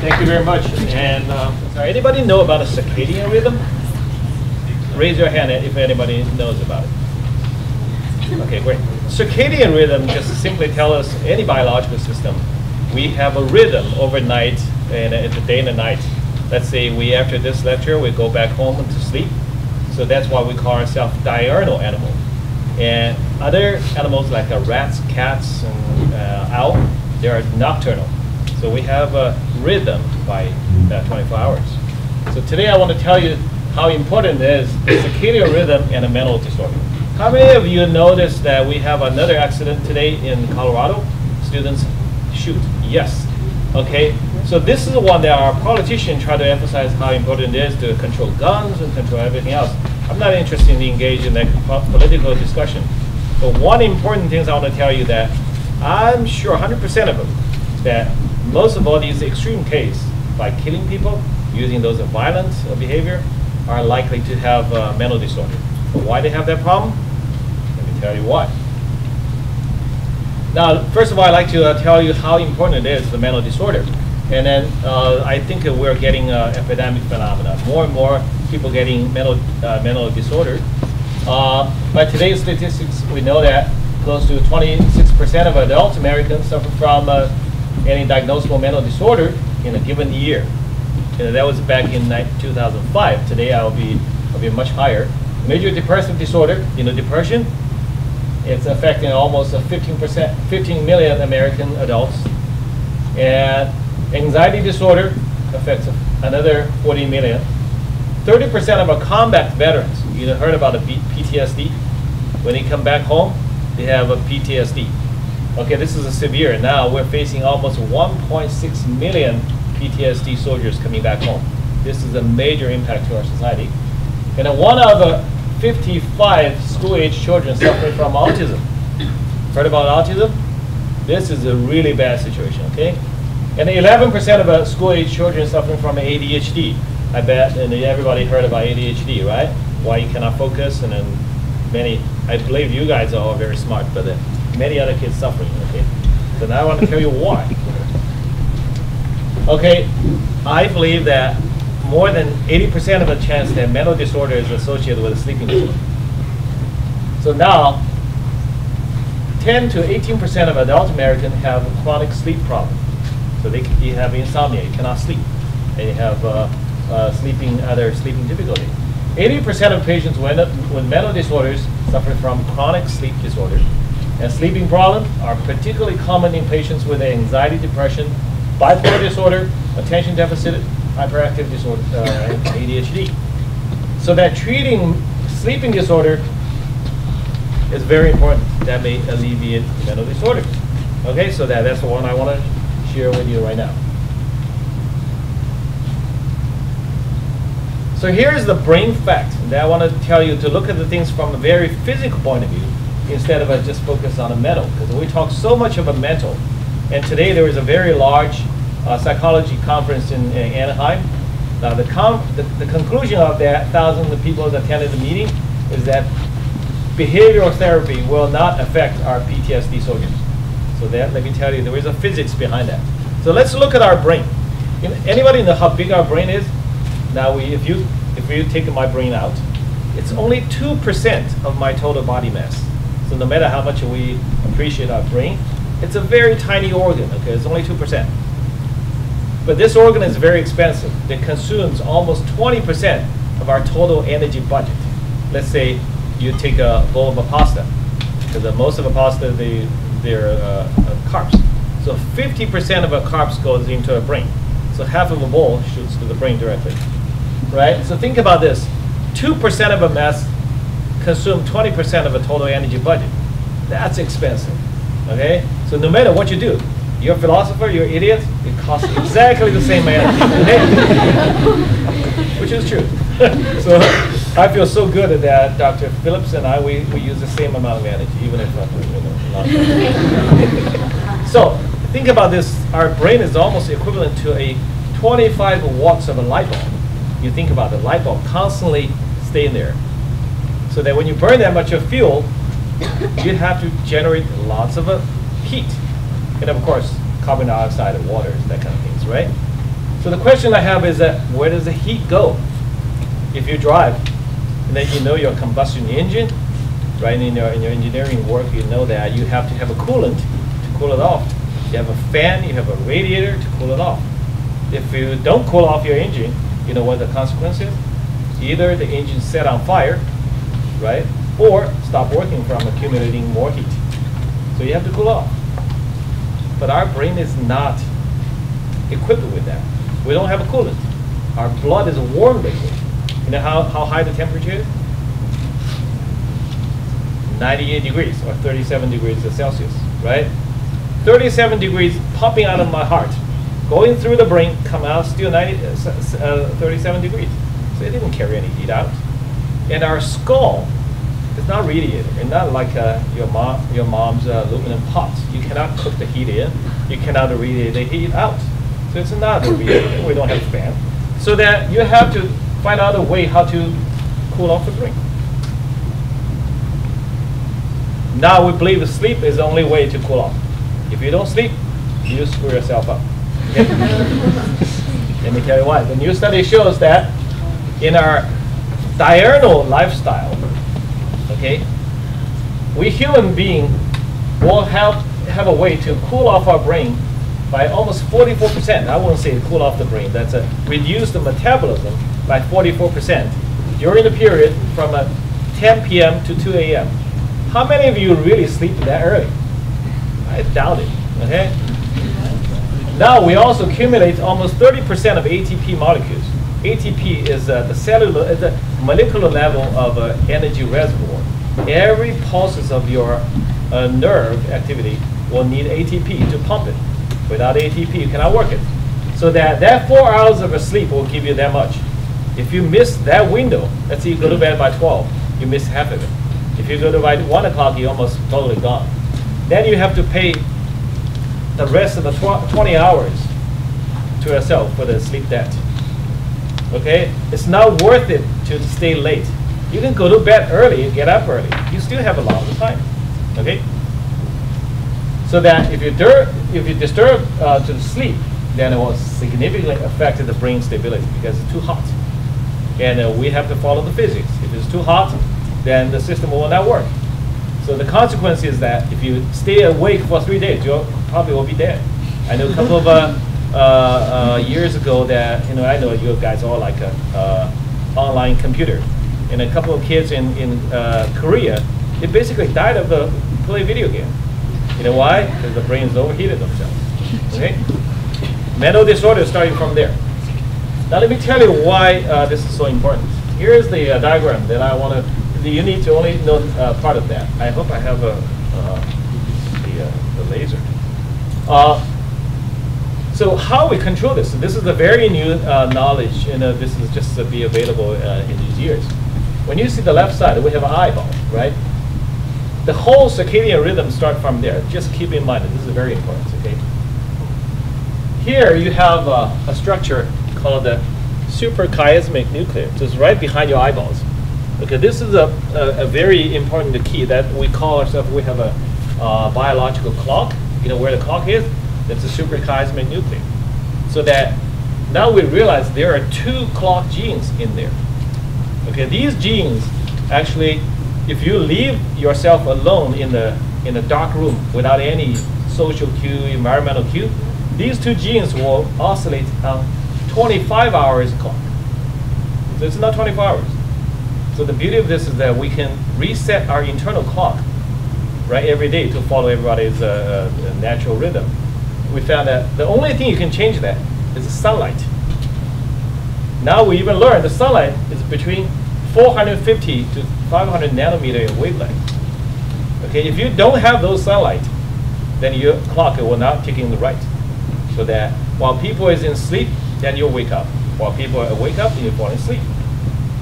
Thank you very much. And anybody know about a circadian rhythm? Raise your hand if anybody knows about it. Okay, great. Circadian rhythm just simply tells us any biological system. We have a rhythm overnight and the day and the night. Let's say we, after this lecture, we go back home to sleep. So that's why we call ourselves diurnal animal. And other animals like rats, cats, and owl, they are nocturnal. So we have a rhythm by 24 hours. So today I want to tell you how important it is the circadian rhythm and a mental disorder. How many of you noticed that we have another accident today in Colorado? Students shoot. Yes. Okay. So this is the one that our politicians try to emphasize how important it is to control guns and control everything else. I'm not interested in engaging in that political discussion. But one important thing I want to tell you that I'm sure 100% of them that most of all these extreme cases, by killing people, using those violent behavior, are likely to have a mental disorder. But why they have that problem? Let me tell you why. Now, first of all, I'd like to tell you how important it is, the mental disorder. And then I think we're getting epidemic phenomena. More and more people getting mental disorder. By today's statistics, we know that close to 26% of adult Americans suffer from any diagnosable mental disorder in a given year. And that was back in 2005. Today, I'll be much higher. Major depressive disorder, you know, depression, it's affecting almost 15 million American adults. And anxiety disorder affects another 40 million. 30% of our combat veterans, you heard about a PTSD. When they come back home, they have a PTSD. Okay, this is a severe. Now we're facing almost 1.6 million PTSD soldiers coming back home. This is a major impact to our society. And then one out of 55 school-age children suffering from autism. Heard about autism? This is a really bad situation, okay? And 11% of school-age children suffering from ADHD. I bet and everybody heard about ADHD, right? Why you cannot focus, and then many, I believe you guys are all very smart, but many other kids suffering, okay? So now I want to tell you why. Okay, I believe that more than 80% of the chance that mental disorder is associated with a sleeping disorder. So now, 10 to 18% of adult Americans have a chronic sleep problem. So you have insomnia, you cannot sleep, and you have other sleeping difficulty. 80% of patients with mental disorders suffer from chronic sleep disorder. And sleeping problems are particularly common in patients with anxiety, depression, bipolar disorder, attention deficit, hyperactive disorder, ADHD. So that treating sleeping disorder is very important. That may alleviate mental disorders. Okay, so that's the one I want to share with you right now. So here's the brain fact that I want to tell you to look at the things from a very physical point of view instead of just focus on the mental, because we talk so much about mental. And today there is a very large psychology conference in Anaheim. Now the conclusion of that, thousands of people that attended the meeting, is that behavioral therapy will not affect our PTSD soldiers. So that, let me tell you, there is a physics behind that. So let's look at our brain. Anybody know how big our brain is? Now if you take my brain out, it's only 2% of my total body mass. So no matter how much we appreciate our brain, it's a very tiny organ, okay? It's only 2%. But this organ is very expensive. It consumes almost 20% of our total energy budget. Let's say you take a bowl of a pasta, because most of the pasta, they're carbs. So 50% of our carbs goes into our brain. So half of a bowl shoots to the brain directly, right? So think about this. 2% of a mass consumes 20% of a total energy budget. That's expensive. Okay, so no matter what you do, you're a philosopher, you're an idiot, it costs exactly the same energy, okay? Which is true. So I feel so good at that, Dr. Phillips and I, we use the same amount of energy, even if not. So think about this, our brain is almost equivalent to a 25 watts of a light bulb. You think about the light bulb constantly staying there. So that when you burn that much of fuel, you'd have to generate lots of heat. And of course, carbon dioxide and water, that kind of things, right? So the question I have is that where does the heat go? If you drive, and then you know your combustion engine, right? In your engineering work, you know that you have to have a coolant to cool it off. You have a fan, you have a radiator to cool it off. If you don't cool off your engine, you know what the consequence is? Either the engine set on fire, right? Or stop working from accumulating more heat. So you have to cool off. But our brain is not equipped with that. We don't have a coolant. Our blood is a warm liquid. You know how high the temperature is? 98 degrees or 37 degrees Celsius, right? 37 degrees popping out of my heart, going through the brain, come out still 37 degrees. So it didn't carry any heat out. And our skull is not radiator. It's not like your mom's aluminum pot. You cannot cook the heat in. You cannot radiate the heat out. So it's not a radiator. We don't have a fan. So that you have to find out a way how to cool off the brain. Now we believe sleep is the only way to cool off. If you don't sleep, you screw yourself up. Okay? Let me tell you why. The new study shows that in our diurnal lifestyle, okay, we human beings will have a way to cool off our brain by almost 44%. I won't say cool off the brain. That's a reduce the metabolism by 44% during the period from 10 p.m. to 2 a.m. How many of you really sleep that early? I doubt it, okay? Now we also accumulate almost 30% of ATP molecules. ATP is the molecular level of energy reservoir. Every pulses of your nerve activity will need ATP to pump it. Without ATP, you cannot work it. So that 4 hours of sleep will give you that much. If you miss that window, let's say you go to bed by 12, you miss half of it. If you go to bed by 1 o'clock, you're almost totally gone. Then you have to pay the rest of the 20 hours to yourself for the sleep debt. Okay, it's not worth it to stay late. You can go to bed early and get up early. You still have a lot of time. Okay, so that if you disturb to sleep, then it will significantly affect the brain stability because it's too hot. And we have to follow the physics. If it's too hot, then the system will not work. So the consequence is that if you stay awake for 3 days, you probably will be dead. I know a couple of years ago that, you know, I know you guys all like an online computer. And a couple of kids in Korea, they basically died of playing video game. You know why? Because the brains overheated themselves. Okay? Mental disorder starting from there. Now let me tell you why this is so important. Here's the diagram that I want to. You need to only know part of that. I hope I have the laser. So how we control this? So this is a very new knowledge, and this is just to be available in these years. When you see the left side, we have an eyeball, right? The whole circadian rhythm starts from there. Just keep in mind that this is very important. Okay. Here you have a structure called the suprachiasmic nucleus. It's right behind your eyeballs. Okay, this is a very important key that we call ourselves, we have a biological clock. You know where the clock is? That's a suprachiasmic nucleus. So that now we realize there are 2 clock genes in there. Okay, these genes actually, if you leave yourself alone in a dark room without any social cue, environmental cue, these 2 genes will oscillate on 25 hours clock. So it's not 24 hours. So the beauty of this is that we can reset our internal clock, right, every day to follow everybody's natural rhythm. We found that the only thing you can change that is the sunlight. Now we even learned the sunlight is between 450 to 500 nanometer in wavelength. Okay, if you don't have those sunlight, then your clock will not tick in the right. So that while people is in sleep, then you wake up. While people wake up, then you fall asleep.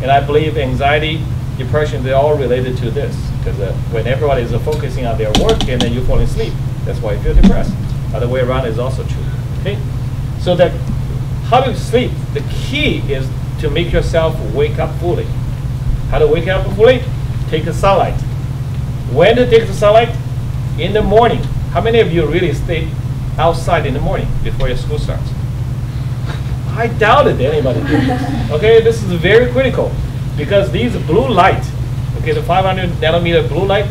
And I believe anxiety, depression, they're all related to this. Because when everybody is focusing on their work and then you fall asleep, that's why you feel depressed. Other way around is also true. Okay? So that how to sleep, the key is to make yourself wake up fully. How to wake up fully? Take the sunlight. When to take the sunlight? In the morning. How many of you really stay outside in the morning before your school starts? I doubted anybody did this. Okay, this is very critical because these blue light, okay, the 500 nanometer blue light,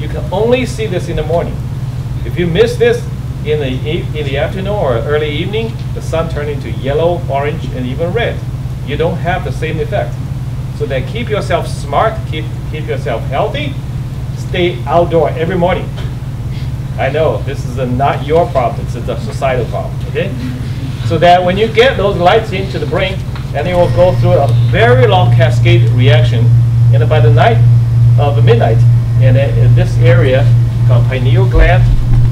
you can only see this in the morning. If you miss this in the afternoon or early evening, the sun turns into yellow, orange, and even red. You don't have the same effect. So that keep yourself smart, keep yourself healthy, stay outdoor every morning. I know this is not your problem, it's a societal problem, okay? So that when you get those lights into the brain, and it will go through a very long cascade reaction, and by the night of midnight, and in this area called pineal gland,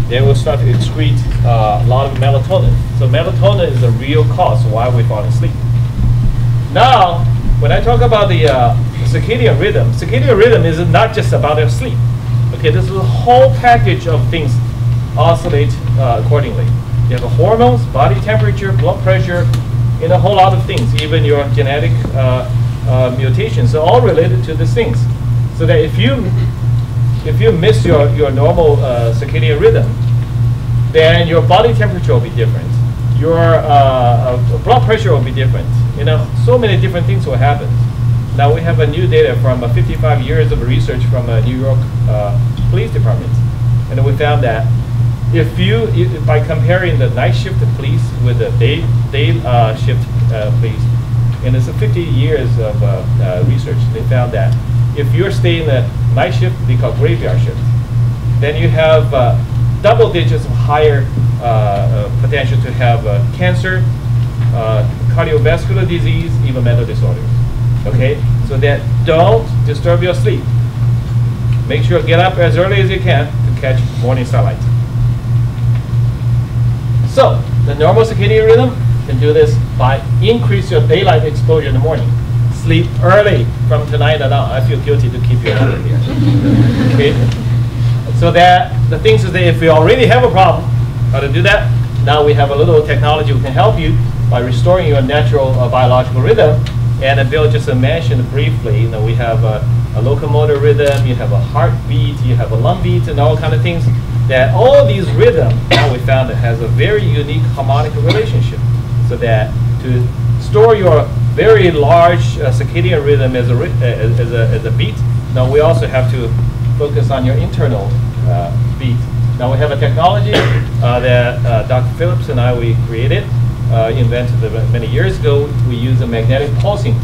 they will start to excrete a lot of melatonin. So melatonin is the real cause why we fall asleep. Now, when I talk about the circadian rhythm is not just about your sleep. Okay, this is a whole package of things oscillate accordingly. You have the hormones, body temperature, blood pressure, and a whole lot of things, even your genetic mutations are all related to these things. So that if you miss your normal circadian rhythm, then your body temperature will be different. Your blood pressure will be different. You know, so many different things will happen. Now we have a new data from 55 years of research from a New York police department. And we found that if by comparing the night shift police with the day shift police, and it's 50 years of research, they found that if you're staying the night shift, they call graveyard shift, then you have double digits of higher potential to have cancer, cardiovascular disease, even mental disorders. Okay, so that don't disturb your sleep. Make sure you get up as early as you can to catch morning sunlight. So the normal circadian rhythm can do this by increase your daylight exposure in the morning. Sleep early from tonight on out. I feel guilty to keep you out of here. Okay? So that the things is that if you already have a problem, how to do that? Now we have a little technology that can help you by restoring your natural biological rhythm. And Bill just mentioned briefly, you know, we have a locomotor rhythm, you have a heartbeat, you have a lung beat, and all kind of things. That all these rhythms, now we found it, has a very unique harmonic relationship. So that to store your very large circadian rhythm as a beat, now we also have to focus on your internal beat. Now we have a technology that Dr. Phillips and I, we created. Invented many years ago, we use a magnetic pulsing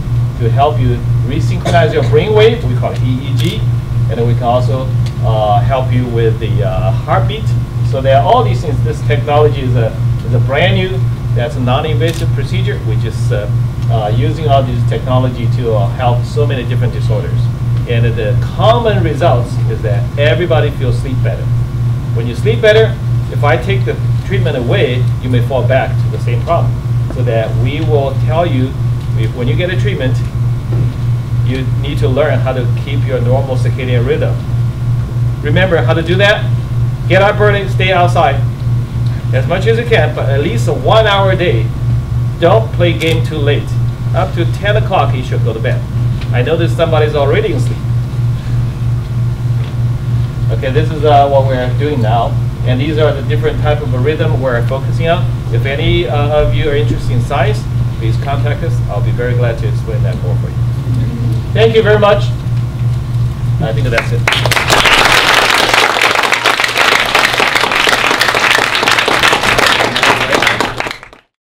to help you resynchronize your brain wave, we call it EEG, and then we can also help you with the heartbeat. So there are all these things. This technology is a brand new, that's a non-invasive procedure. We're just using all these technology to help so many different disorders. And the common results is that everybody feels sleep better. When you sleep better, if I take the treatment away, you may fall back to the same problem. So that we will tell you, when you get a treatment, you need to learn how to keep your normal circadian rhythm. Remember how to do that? Get up early, stay outside as much as you can, but at least a 1 hour a day. Don't play game too late. Up to 10 o'clock, you should go to bed. I noticed somebody's already in sleep. Okay, this is what we're doing now. And these are the different type of a rhythm we're focusing on. If any of you are interested in science, please contact us. I'll be very glad to explain that more for you. Thank you very much. I think that's it.